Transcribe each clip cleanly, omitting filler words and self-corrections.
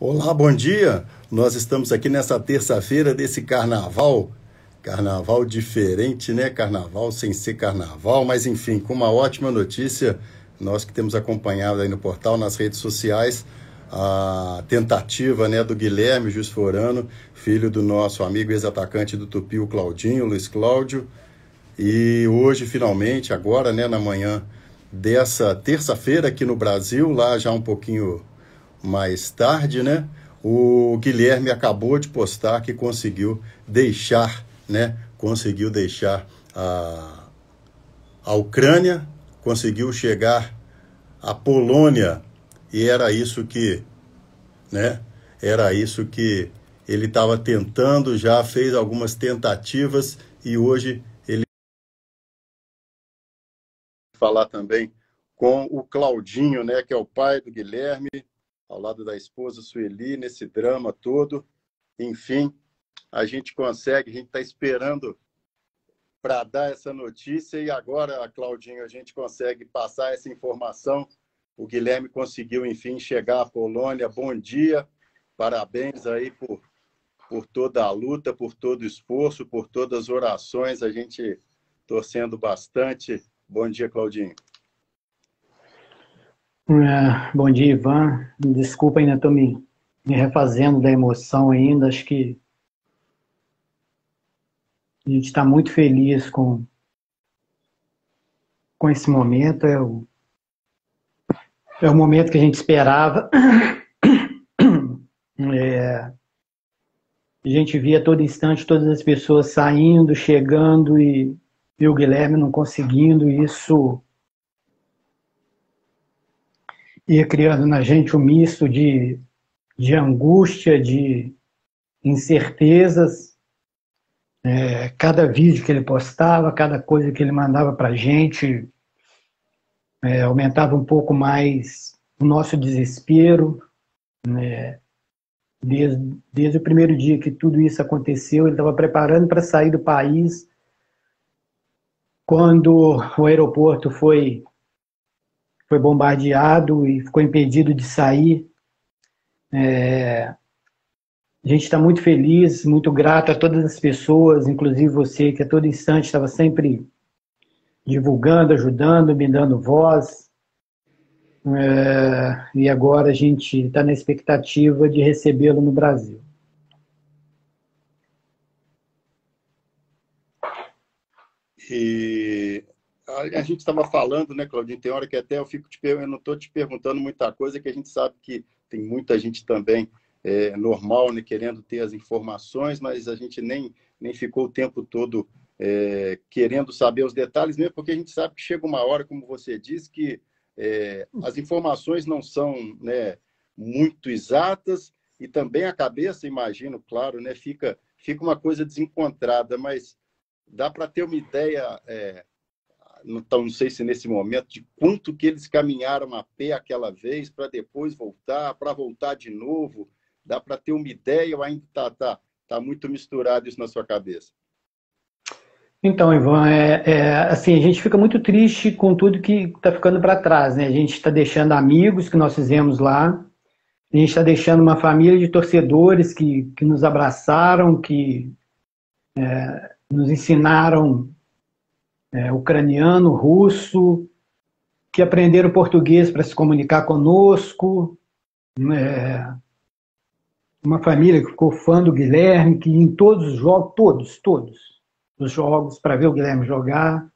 Olá, bom dia! Nós estamos aqui nessa terça-feira desse carnaval. Carnaval diferente, né? Carnaval sem ser carnaval, mas enfim, com uma ótima notícia. Nós que temos acompanhado aí no portal, nas redes sociais, a tentativa, né, do Guilherme, Juiz Forano, filho do nosso amigo ex-atacante do Tupi, o Claudinho, Luiz Cláudio. E hoje, finalmente, agora, né, na manhã dessa terça-feira aqui no Brasil, lá já um pouquinho mais tarde, né, o Guilherme acabou de postar que conseguiu deixar, né, a Ucrânia, conseguiu chegar à Polônia, e era isso que, né, era isso que ele estava tentando, já fez algumas tentativas, e hoje ele falar também com o Claudinho, né, que é o pai do Guilherme, ao lado da esposa Sueli, nesse drama todo. Enfim, a gente consegue, a gente está esperando para dar essa notícia, e agora, Claudinho, a gente consegue passar essa informação. O Guilherme conseguiu, enfim, chegar à Polônia. Bom dia, parabéns aí por toda a luta, por todo o esforço, por todas as orações, a gente torcendo bastante. Bom dia, Claudinho. Bom dia, Ivan. Desculpa, ainda estou me refazendo da emoção ainda. Acho que a gente está muito feliz com esse momento. É o momento que a gente esperava. A gente via a todo instante todas as pessoas saindo, chegando, e o Guilherme não conseguindo. Isso ia criando na gente um misto de angústia, de incertezas. Cada vídeo que ele postava, cada coisa que ele mandava para a gente, aumentava um pouco mais o nosso desespero. Desde o primeiro dia que tudo isso aconteceu, ele estava preparando para sair do país. Quando o aeroporto foi bombardeado e ficou impedido de sair. A gente está muito feliz, muito grato a todas as pessoas, inclusive você, que a todo instante estava sempre divulgando, ajudando, me dando voz. E agora a gente está na expectativa de recebê-lo no Brasil. E a gente estava falando, né, Claudinho, tem hora que até eu fico eu não estou te perguntando muita coisa, que a gente sabe que tem muita gente também, normal, né, querendo ter as informações, mas a gente nem ficou o tempo todo querendo saber os detalhes mesmo, porque a gente sabe que chega uma hora, como você disse, que as informações não são, né, muito exatas, e também a cabeça, imagino, claro, né, fica uma coisa desencontrada, mas dá para ter uma ideia... Então, não sei se nesse momento, de quanto que eles caminharam a pé aquela vez, para depois voltar, para voltar de novo. Dá para ter uma ideia ou ainda está muito misturado isso na sua cabeça? Então, Ivan, assim, a gente fica muito triste com tudo que está ficando para trás, né? A gente está deixando amigos que nós fizemos lá, a gente está deixando uma família de torcedores que nos abraçaram, que nos ensinaram... ucraniano, russo, que aprenderam português para se comunicar conosco, uma família que ficou fã do Guilherme, que em todos os jogos, todos os jogos, para ver o Guilherme jogar,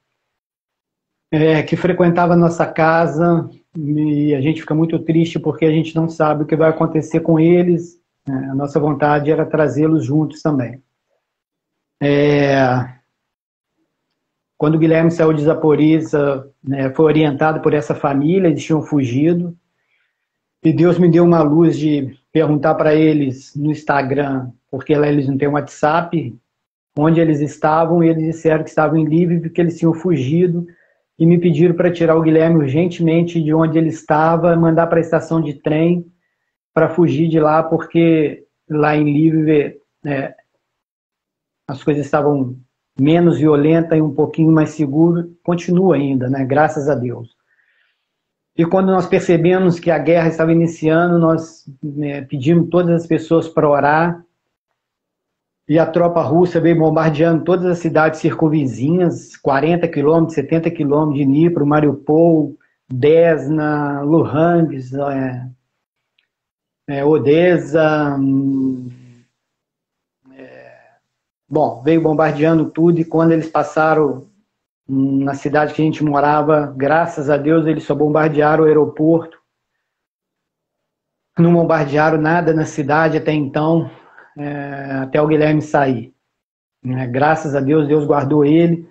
que frequentava a nossa casa, e a gente fica muito triste porque a gente não sabe o que vai acontecer com eles. A nossa vontade era trazê-los juntos também. Quando o Guilherme saiu de Zaporízhia, foi orientado por essa família, eles tinham fugido. E Deus me deu uma luz de perguntar para eles no Instagram, porque lá eles não têm WhatsApp, onde eles estavam, e eles disseram que estavam em Lviv, que eles tinham fugido, e me pediram para tirar o Guilherme urgentemente de onde ele estava, mandar para a estação de trem para fugir de lá, porque lá em Lviv as coisas estavam... menos violenta e um pouquinho mais seguro, continua ainda, né? Graças a Deus. E quando nós percebemos que a guerra estava iniciando, nós pedimos todas as pessoas para orar. E a tropa russa veio bombardeando todas as cidades circunvizinhas, 40 quilômetros, 70 quilômetros de Nipro, Maripol, Desna, Luhandes, Odessa. Bom, veio bombardeando tudo, e quando eles passaram na cidade que a gente morava, graças a Deus, eles só bombardearam o aeroporto. Não bombardearam nada na cidade até então, até o Guilherme sair. Graças a Deus, Deus guardou ele.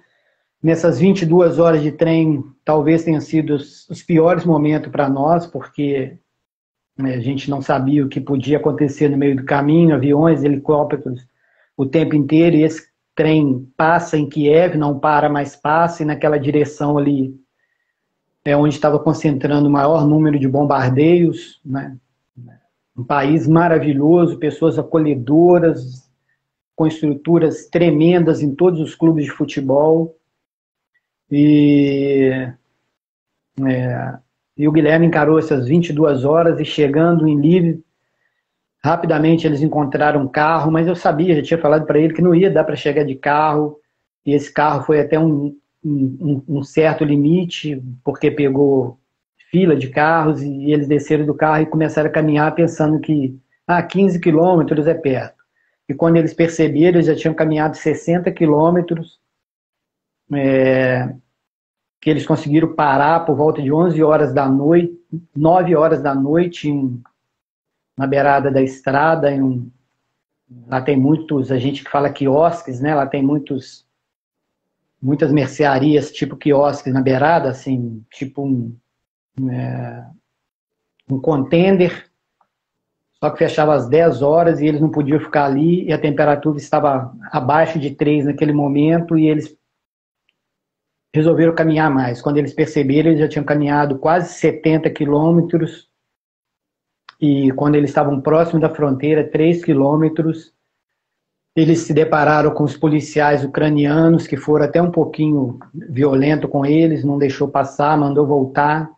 Nessas 22 horas de trem, talvez tenham sido os piores momentos para nós, porque a gente não sabia o que podia acontecer no meio do caminho, aviões, helicópteros, o tempo inteiro, e esse trem passa em Kiev, não para, mas passa, e naquela direção ali é onde estava concentrando o maior número de bombardeios, né? Um país maravilhoso, pessoas acolhedoras, com estruturas tremendas em todos os clubes de futebol, e o Guilherme encarou essas 22 horas, e chegando em Lviv, rapidamente eles encontraram um carro, mas eu sabia, já tinha falado para ele que não ia dar para chegar de carro, e esse carro foi até um certo limite, porque pegou fila de carros, e eles desceram do carro e começaram a caminhar pensando que 15 quilômetros é perto. E quando eles perceberam, eles já tinham caminhado 60 quilômetros, que eles conseguiram parar por volta de 11 horas da noite, 9 horas da noite, na beirada da estrada, lá tem muitos, a gente que fala quiosques, né? Lá tem muitas mercearias, tipo quiosques na beirada, assim, tipo um contender, só que fechava às 10 horas e eles não podiam ficar ali, e a temperatura estava abaixo de 3 naquele momento, e eles resolveram caminhar mais. Quando eles perceberam, eles já tinham caminhado quase 70 quilômetros, e quando eles estavam próximo da fronteira, 3 quilômetros, eles se depararam com os policiais ucranianos, que foram até um pouquinho violento com eles, não deixou passar, mandou voltar,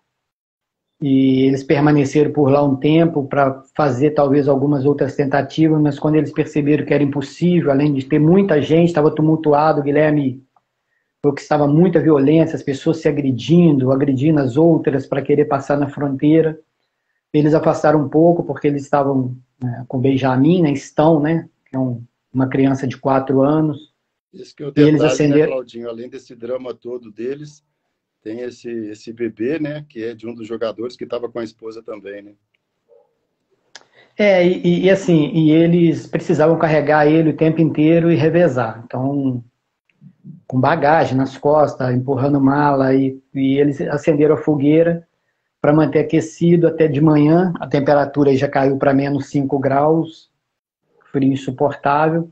e eles permaneceram por lá um tempo para fazer talvez algumas outras tentativas, mas quando eles perceberam que era impossível, além de ter muita gente, estava tumultuado, o Guilherme porque estava muita violência, as pessoas se agredindo as outras para querer passar na fronteira. Eles afastaram um pouco, porque eles estavam com Benjamin, né? Estão, né? Que é uma criança de 4 anos. Isso que é o detalhe, né, Claudinho? Além desse drama todo deles, tem esse bebê, né? Que é de um dos jogadores que estava com a esposa também, né? E eles precisavam carregar ele o tempo inteiro e revezar. Então, com bagagem nas costas, empurrando mala, e eles acenderam a fogueira para manter aquecido até de manhã. A temperatura já caiu para menos 5 graus, frio insuportável,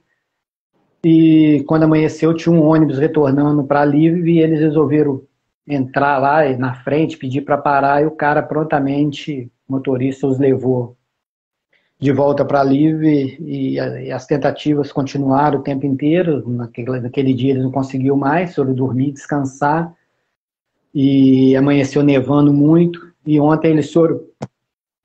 e quando amanheceu tinha um ônibus retornando para Lviv, e eles resolveram entrar lá na frente, pedir para parar, e o cara prontamente, o motorista, os levou de volta para Lviv, e as tentativas continuaram o tempo inteiro. Naquele dia eles não conseguiram mais, foram dormir, descansar, e amanheceu nevando muito. E ontem eles foram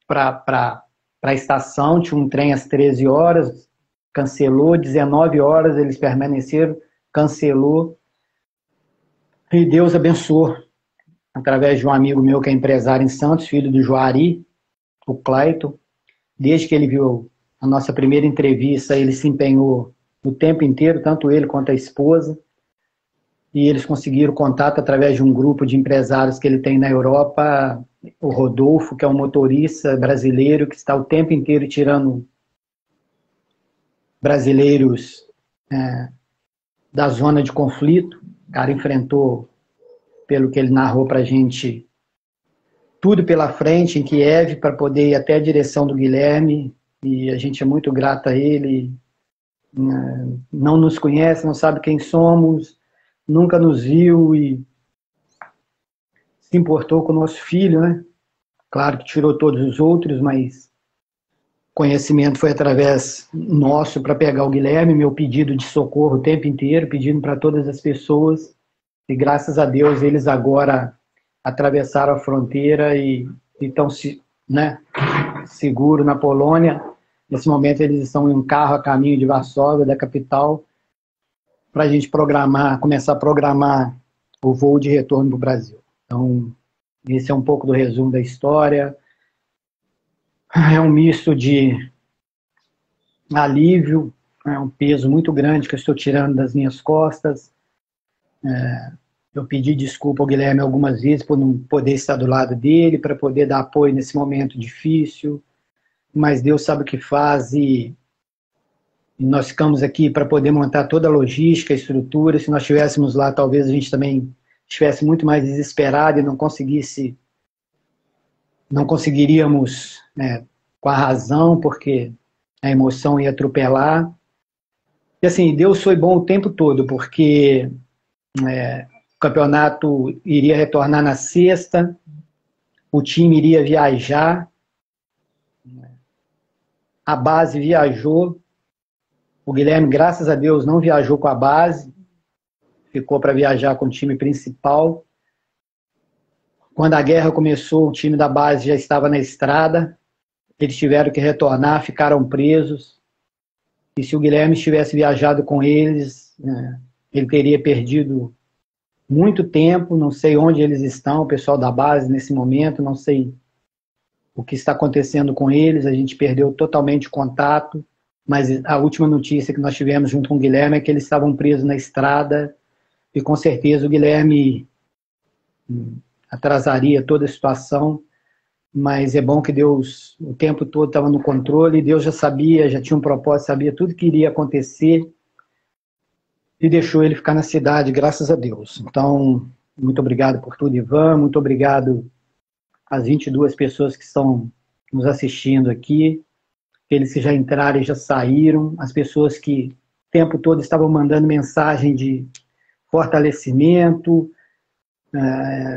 para a estação, tinha um trem às 13 horas, cancelou, 19 horas eles permaneceram, cancelou, e Deus abençoou, através de um amigo meu que é empresário em Santos, filho do Juari, o Claiton. Desde que ele viu a nossa primeira entrevista, ele se empenhou o tempo inteiro, tanto ele quanto a esposa, e eles conseguiram contato através de um grupo de empresários que ele tem na Europa, o Rodolfo, que é um motorista brasileiro, que está o tempo inteiro tirando brasileiros da zona de conflito. O cara enfrentou, pelo que ele narrou para a gente, tudo pela frente em Kiev, para poder ir até a direção do Guilherme, e a gente é muito grato a ele. Não nos conhece, não sabe quem somos, nunca nos viu, e se importou com o nosso filho, né? Claro que tirou todos os outros, mas conhecimento foi através nosso para pegar o Guilherme, meu pedido de socorro o tempo inteiro, pedindo para todas as pessoas, e graças a Deus eles agora atravessaram a fronteira e estão seguros na Polônia. Nesse momento eles estão em um carro a caminho de Varsóvia, da capital, para a gente começar a programar o voo de retorno para o Brasil. Então, esse é um pouco do resumo da história. É um misto de alívio, é um peso muito grande que eu estou tirando das minhas costas. Eu pedi desculpa ao Guilherme algumas vezes por não poder estar do lado dele, para poder dar apoio nesse momento difícil, mas Deus sabe o que faz e nós ficamos aqui para poder montar toda a logística, a estrutura. Se nós estivéssemos lá, talvez a gente também estivesse muito mais desesperado e não conseguiríamos com a razão, porque a emoção ia atropelar. E assim, Deus foi bom o tempo todo, porque o campeonato iria retornar na sexta, o time iria viajar, a base viajou, o Guilherme, graças a Deus, não viajou com a base, ficou para viajar com o time principal. Quando a guerra começou, o time da base já estava na estrada, eles tiveram que retornar, ficaram presos, e se o Guilherme tivesse viajado com eles, ele teria perdido muito tempo. Não sei onde eles estão, o pessoal da base nesse momento, não sei o que está acontecendo com eles, a gente perdeu totalmente o contato, mas a última notícia que nós tivemos junto com o Guilherme é que eles estavam presos na estrada, e com certeza o Guilherme atrasaria toda a situação, mas é bom que Deus o tempo todo estava no controle, e Deus já sabia, já tinha um propósito, sabia tudo que iria acontecer, e deixou ele ficar na cidade, graças a Deus. Então, muito obrigado por tudo, Ivan, muito obrigado as 22 pessoas que estão nos assistindo aqui, aqueles que já entraram e já saíram, as pessoas que o tempo todo estavam mandando mensagem de fortalecimento,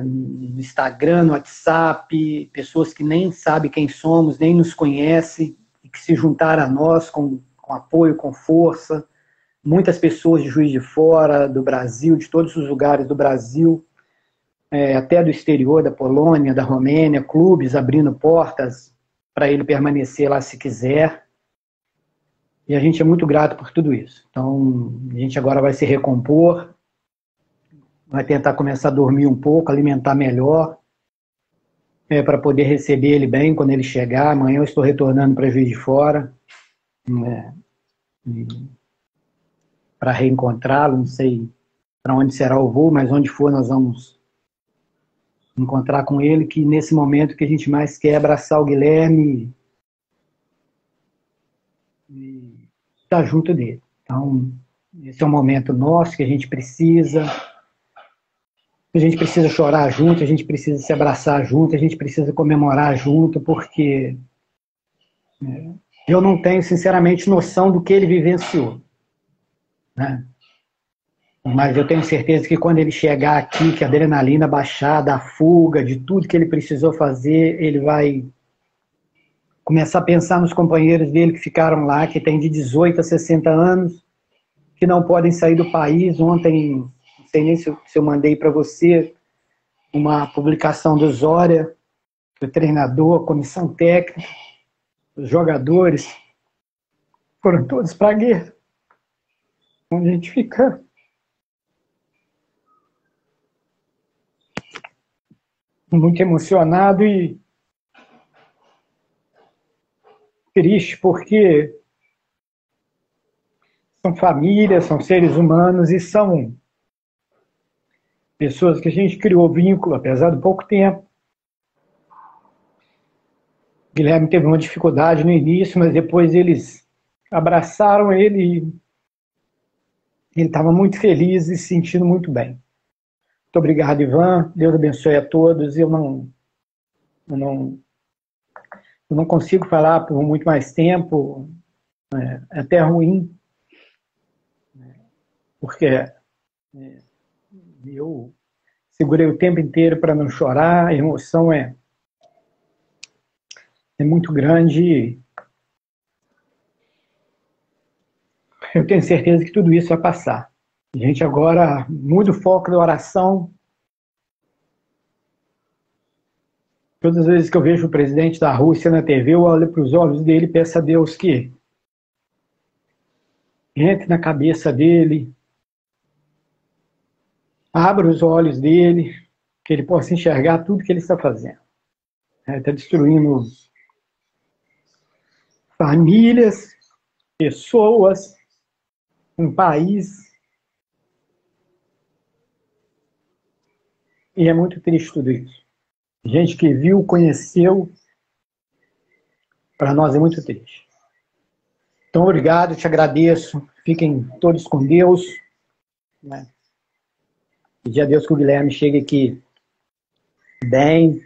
no Instagram, no WhatsApp, pessoas que nem sabem quem somos, nem nos conhecem, e que se juntaram a nós com apoio, com força. Muitas pessoas de Juiz de Fora, do Brasil, de todos os lugares do Brasil, até do exterior, da Polônia, da Romênia, clubes abrindo portas para ele permanecer lá se quiser. E a gente é muito grato por tudo isso. Então, a gente agora vai se recompor, vai tentar começar a dormir um pouco, alimentar melhor, para poder receber ele bem quando ele chegar. Amanhã eu estou retornando para Juiz de Fora, para reencontrá-lo, não sei para onde será o voo, mas onde for nós vamos encontrar com ele, que nesse momento que a gente mais quer é abraçar o Guilherme e estar junto dele. Então, esse é um momento nosso que a gente precisa chorar junto, a gente precisa se abraçar junto, a gente precisa comemorar junto, porque eu não tenho, sinceramente, noção do que ele vivenciou, Mas eu tenho certeza que quando ele chegar aqui, que a adrenalina baixar, da fuga, de tudo que ele precisou fazer, ele vai começar a pensar nos companheiros dele que ficaram lá, que tem de 18 a 60 anos, que não podem sair do país. Ontem, não sei nem se eu mandei para você, uma publicação do Zória, do treinador, comissão técnica, os jogadores, foram todos para a guerra. Onde a gente fica... muito emocionado e triste, porque são famílias, são seres humanos e são pessoas que a gente criou vínculo, apesar de pouco tempo. O Guilherme teve uma dificuldade no início, mas depois eles abraçaram ele e ele estava muito feliz e se sentindo muito bem. Muito obrigado, Ivan. Deus abençoe a todos. Eu não consigo falar por muito mais tempo. É até ruim, porque eu segurei o tempo inteiro para não chorar. A emoção é muito grande. Eu tenho certeza que tudo isso vai passar. A gente agora muda o foco da oração Todas as vezes que eu vejo o presidente da Rússia na TV, eu olho para os olhos dele e peço a Deus que entre na cabeça dele, abra os olhos dele, que ele possa enxergar tudo que ele está fazendo. Está destruindo famílias, pessoas, um país. E é muito triste tudo isso. Gente que viu, conheceu, para nós é muito triste. Então, obrigado, te agradeço. Fiquem todos com Deus. Pedir a Deus que o Guilherme chegue aqui bem,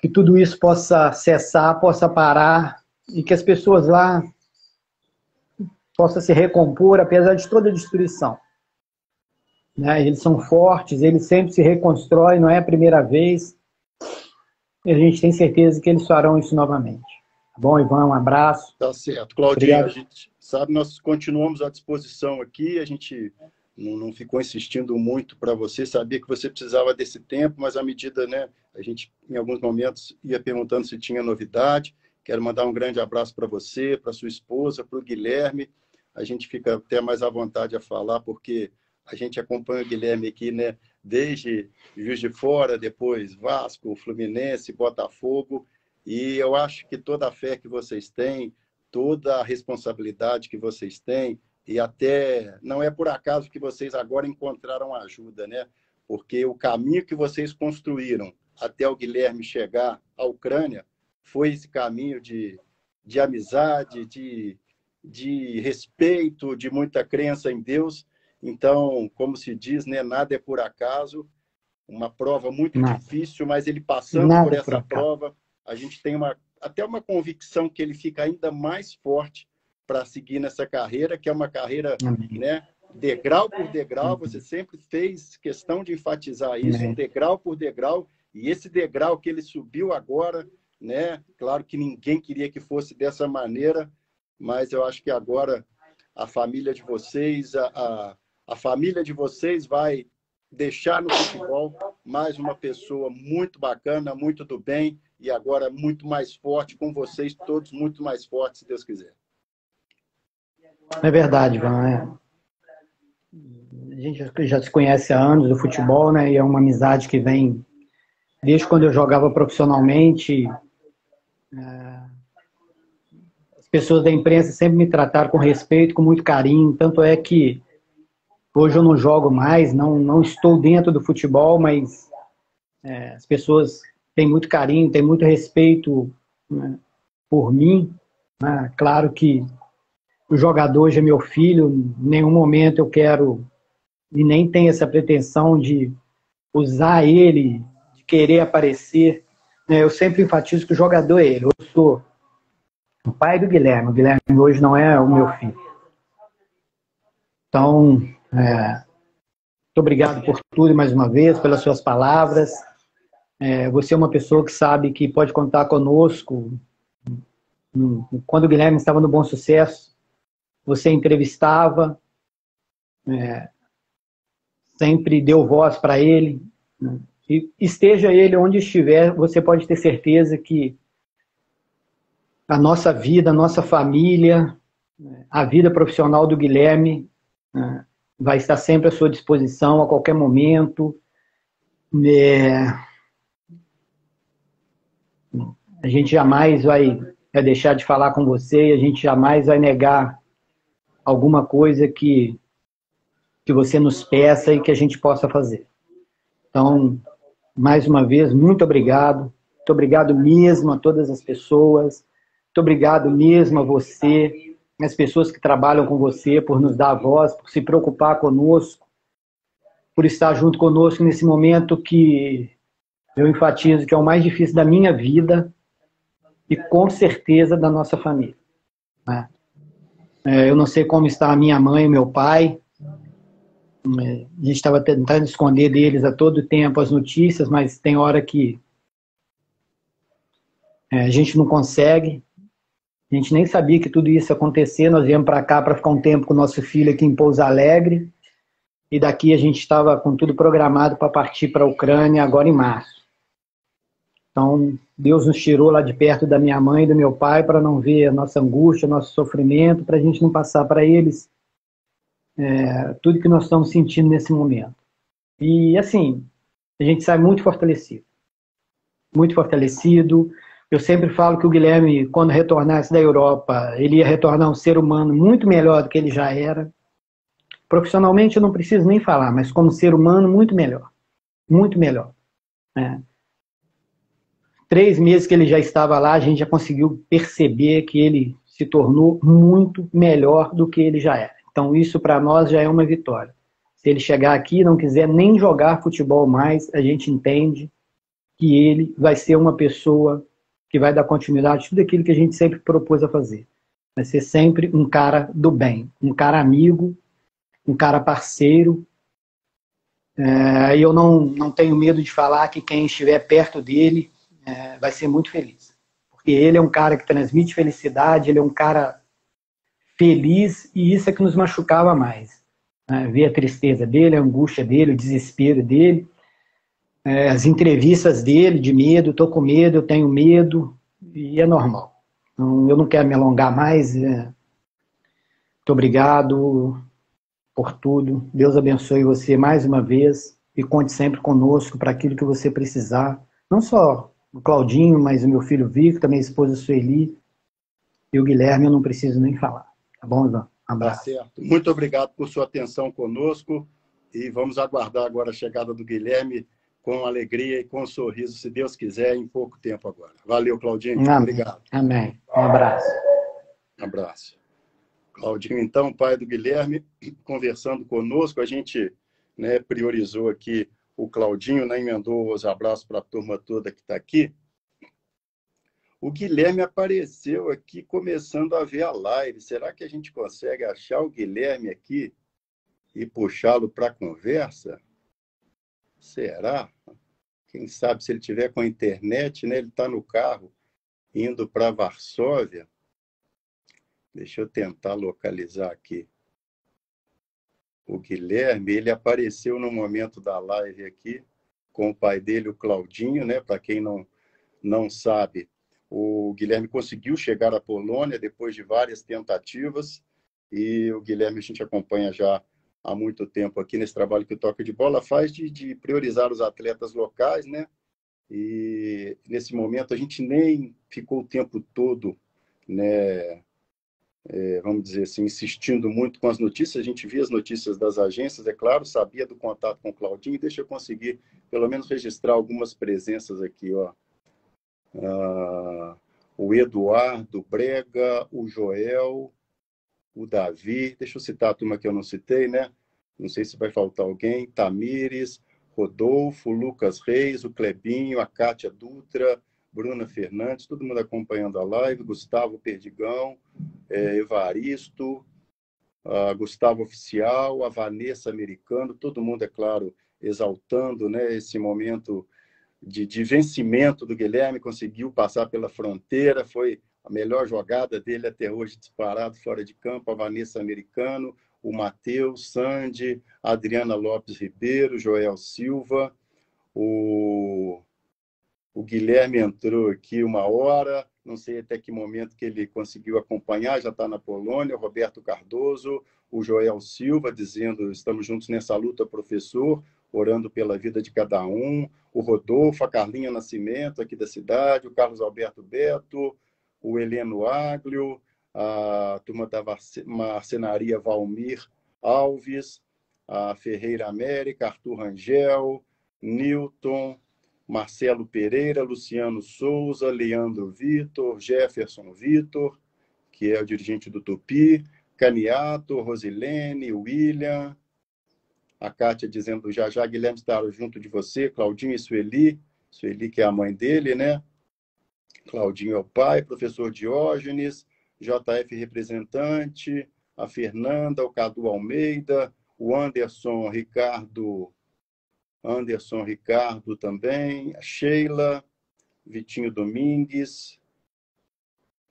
que tudo isso possa cessar, possa parar, e que as pessoas lá possam se recompor, apesar de toda a destruição. Eles são fortes, eles sempre se reconstroem, não é a primeira vez. E a gente tem certeza que eles farão isso novamente. Tá bom, Ivan? Um abraço. Tá certo. Claudinho, obrigado. A gente sabe, nós continuamos à disposição aqui, a gente não ficou insistindo muito para você, sabia que você precisava desse tempo, mas à medida, a gente, em alguns momentos, ia perguntando se tinha novidade. Quero mandar um grande abraço para você, para sua esposa, para o Guilherme. A gente fica até mais à vontade a falar, porque a gente acompanha o Guilherme aqui, desde Juiz de Fora, depois Vasco, Fluminense, Botafogo, e eu acho que toda a fé que vocês têm, toda a responsabilidade que vocês têm, e até não é por acaso que vocês agora encontraram ajuda, porque o caminho que vocês construíram até o Guilherme chegar à Ucrânia foi esse caminho de amizade, de respeito, de muita crença em Deus. Então, como se diz, nada é por acaso, uma prova muito difícil, mas ele passando por essa prova, a gente tem até uma convicção que ele fica ainda mais forte para seguir nessa carreira, que é uma carreira, degrau por degrau. Você sempre fez questão de enfatizar isso, degrau por degrau, e esse degrau que ele subiu agora, claro que ninguém queria que fosse dessa maneira, mas eu acho que agora a família de vocês, a família de vocês vai deixar no futebol mais uma pessoa muito bacana, muito do bem, e agora muito mais forte, com vocês todos muito mais fortes, se Deus quiser. É verdade, Ivan. A gente já se conhece há anos do futebol, e é uma amizade que vem desde quando eu jogava profissionalmente. As pessoas da imprensa sempre me trataram com respeito, com muito carinho, tanto é que hoje eu não jogo mais, não estou dentro do futebol, mas as pessoas têm muito carinho, têm muito respeito por mim. Claro que o jogador hoje é meu filho, em nenhum momento eu quero e nem tenho essa pretensão de usar ele, de querer aparecer. Eu sempre enfatizo que o jogador é ele. Eu sou o pai do Guilherme. O Guilherme hoje não é o meu filho. Então, muito obrigado por tudo mais uma vez, pelas suas palavras. Você é uma pessoa que sabe que pode contar conosco. Quando o Guilherme estava no Bom Sucesso, você entrevistava, sempre deu voz para ele. E esteja ele onde estiver, você pode ter certeza que a nossa vida, a nossa família, a vida profissional do Guilherme vai estar sempre à sua disposição, a qualquer momento. A gente jamais vai deixar de falar com você, a gente jamais vai negar alguma coisa que você nos peça e que a gente possa fazer. Então, mais uma vez, muito obrigado. Muito obrigado mesmo a todas as pessoas. Muito obrigado mesmo a você, as pessoas que trabalham com você, por nos dar a voz, por se preocupar conosco, por estar junto conosco nesse momento que eu enfatizo que é o mais difícil da minha vida e, com certeza, da nossa família. Eu não sei como está a minha mãe e meu pai. A gente estava tentando esconder deles a todo tempo as notícias, mas tem hora que a gente não consegue. A gente nem sabia que tudo isso ia acontecer. Nós viemos para cá para ficar um tempo com o nosso filho aqui em Pousa Alegre. E daqui a gente estava com tudo programado para partir para a Ucrânia agora em março. Então, Deus nos tirou lá de perto da minha mãe e do meu pai para não ver a nossa angústia, nosso sofrimento, para a gente não passar para eles tudo que nós estamos sentindo nesse momento. E, assim, a gente sai muito fortalecido. Muito fortalecido. Eu sempre falo que o Guilherme, quando retornasse da Europa, ele ia retornar um ser humano muito melhor do que ele já era. Profissionalmente, eu não preciso nem falar, mas como ser humano, muito melhor. Muito melhor. Né? 3 meses que ele já estava lá, a gente já conseguiu perceber que ele se tornou muito melhor do que ele já era. Então, isso para nós já é uma vitória. Se ele chegar aqui e não quiser nem jogar futebol mais, a gente entende que ele vai ser uma pessoa que vai dar continuidade a tudo aquilo que a gente sempre propôs a fazer. Vai ser sempre um cara do bem, um cara amigo, um cara parceiro. E eu não tenho medo de falar que quem estiver perto dele vai ser muito feliz. Porque ele é um cara que transmite felicidade, ele é um cara feliz e isso é que nos machucava mais. Ver a tristeza dele, a angústia dele, o desespero dele. As entrevistas dele, de medo, estou com medo, eu tenho medo, e é normal. Então, eu não quero me alongar mais. Muito obrigado por tudo. Deus abençoe você mais uma vez e conte sempre conosco para aquilo que você precisar. Não só o Claudinho, mas o meu filho Victor, minha esposa Sueli e o Guilherme, eu não preciso nem falar. Tá bom, Ivan? Um abraço. Tá certo. Muito obrigado por sua atenção conosco e vamos aguardar agora a chegada do Guilherme com alegria e com sorriso, se Deus quiser, em pouco tempo agora. Valeu, Claudinho. Amém. Obrigado. Amém. Um abraço. Um abraço. Claudinho, então, pai do Guilherme, conversando conosco, a gente priorizou aqui o Claudinho, emendou os abraços para a turma toda que está aqui. O Guilherme apareceu aqui começando a ver a live. Será que a gente consegue achar o Guilherme aqui e puxá-lo para a conversa? Será? Quem sabe se ele tiver com a internet, ele está no carro indo para Varsóvia. Deixa eu tentar localizar aqui. O Guilherme, ele apareceu no momento da live aqui com o pai dele, o Claudinho, Para quem não sabe, o Guilherme conseguiu chegar à Polônia depois de várias tentativas e o Guilherme a gente acompanha já há muito tempo aqui nesse trabalho que o Toque de Bola faz de priorizar os atletas locais, E nesse momento a gente nem ficou o tempo todo, vamos dizer assim, insistindo muito com as notícias. A gente via as notícias das agências, é claro, sabia do contato com o Claudinho. Deixa eu conseguir, pelo menos, registrar algumas presenças aqui, ó. O Eduardo Brega, o Joel... o Davi, deixa eu citar a turma que eu não citei, Não sei se vai faltar alguém. Tamires, Rodolfo, Lucas Reis, o Clebinho, a Kátia Dutra, Bruna Fernandes, todo mundo acompanhando a live. Gustavo Perdigão, Evaristo, Gustavo Oficial, a Vanessa Americano, todo mundo, é claro, exaltando esse momento de vencimento do Guilherme, conseguiu passar pela fronteira, foi... a melhor jogada dele até hoje, disparado, fora de campo, a Vanessa Americano, o Matheus, Sandy, Adriana Lopes Ribeiro, Joel Silva, o Guilherme entrou aqui uma hora, não sei até que momento que ele conseguiu acompanhar, já está na Polônia, o Roberto Cardoso, o Joel Silva, dizendo, estamos juntos nessa luta, professor, orando pela vida de cada um, o Rodolfo, a Carlinha Nascimento, aqui da cidade, o Carlos Alberto Beto, o Heleno Áglio, a turma da Marcenaria Valmir Alves, a Ferreira América, Arthur Rangel, Newton, Marcelo Pereira, Luciano Souza, Leandro Vitor, Jefferson Vitor, que é o dirigente do Tupi, Caniato, Rosilene, William, a Kátia dizendo já já, Guilherme estará junto de você, Claudinho e Sueli, Sueli que é a mãe dele, Claudinho é o pai, professor Diógenes, JF representante, a Fernanda, o Cadu Almeida, o Anderson Ricardo também, a Sheila, Vitinho Domingues,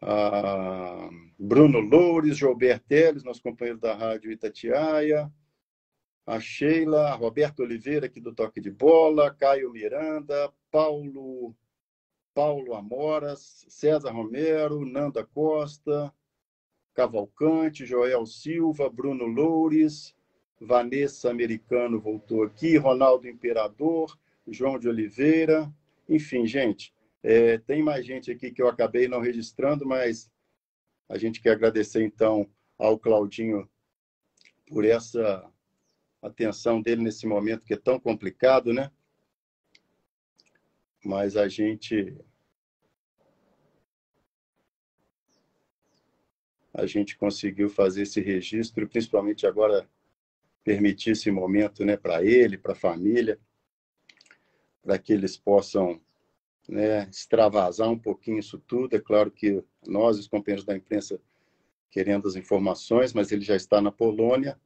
a Bruno Loures, Gilberto Teles, nosso companheiro da Rádio Itatiaia, a Sheila, a Roberto Oliveira aqui do Toque de Bola, Caio Miranda, Paulo Paulo Amoras, César Romero, Nanda Costa, Cavalcante, Joel Silva, Bruno Loures, Vanessa Americano voltou aqui, Ronaldo Imperador, João de Oliveira. Enfim, gente, tem mais gente aqui que eu acabei não registrando, mas a gente quer agradecer, então, ao Claudinho por essa atenção dele nesse momento que é tão complicado, né? Mas a gente... conseguiu fazer esse registro, principalmente agora permitir esse momento, né, para ele, para a família, para que eles possam, né, extravasar um pouquinho isso tudo. É claro que nós, os companheiros da imprensa, querendo as informações, mas ele já está na Polônia.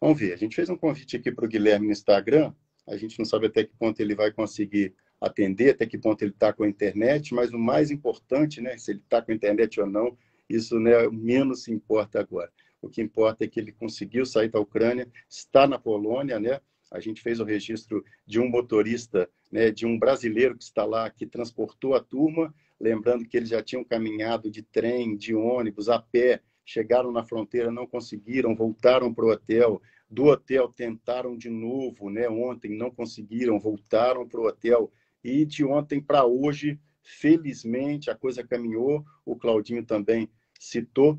Vamos ver, a gente fez um convite aqui para o Guilherme no Instagram, a gente não sabe até que ponto ele vai conseguir atender, até que ponto ele está com a internet, mas o mais importante, né, se ele está com a internet ou não, isso, né, menos importa agora. O que importa é que ele conseguiu sair da Ucrânia, está na Polônia, né? A gente fez o registro de um motorista, né, de um brasileiro que está lá, que transportou a turma, lembrando que eles já tinham caminhado de trem, de ônibus, a pé, chegaram na fronteira, não conseguiram, voltaram para o hotel, do hotel tentaram de novo, né? Ontem não conseguiram, voltaram para o hotel, e de ontem para hoje, felizmente, a coisa caminhou. O Claudinho também citou,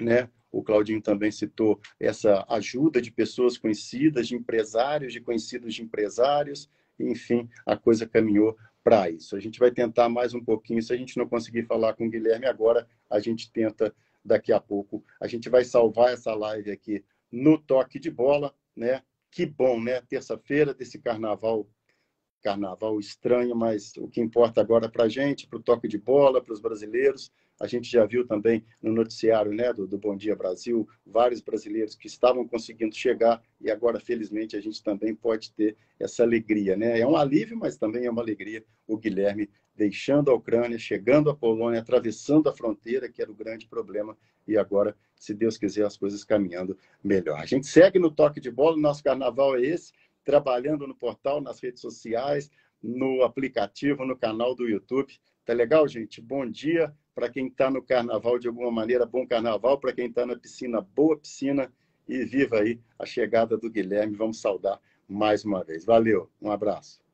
né? O Claudinho também citou essa ajuda de pessoas conhecidas, de empresários, de conhecidos de empresários. Enfim, a coisa caminhou para isso. A gente vai tentar mais um pouquinho. Se a gente não conseguir falar com o Guilherme agora, a gente tenta daqui a pouco. A gente vai salvar essa live aqui no Toque de Bola, né? Que bom, né? Terça-feira desse carnaval. Carnaval estranho, mas o que importa agora para a gente, para o Toque de Bola, para os brasileiros. A gente já viu também no noticiário, né, do Bom Dia Brasil, vários brasileiros que estavam conseguindo chegar e agora, felizmente, a gente também pode ter essa alegria, né? É um alívio, mas também é uma alegria o Guilherme deixando a Ucrânia, chegando à Polônia, atravessando a fronteira, que era o grande problema, e agora, se Deus quiser, as coisas caminhando melhor. A gente segue no Toque de Bola, nosso carnaval é esse, trabalhando no portal, nas redes sociais, no aplicativo, no canal do YouTube. Tá legal, gente? Bom dia. Para quem está no carnaval, de alguma maneira, bom carnaval. Para quem está na piscina, boa piscina. E viva aí a chegada do Guilherme. Vamos saudar mais uma vez. Valeu, um abraço.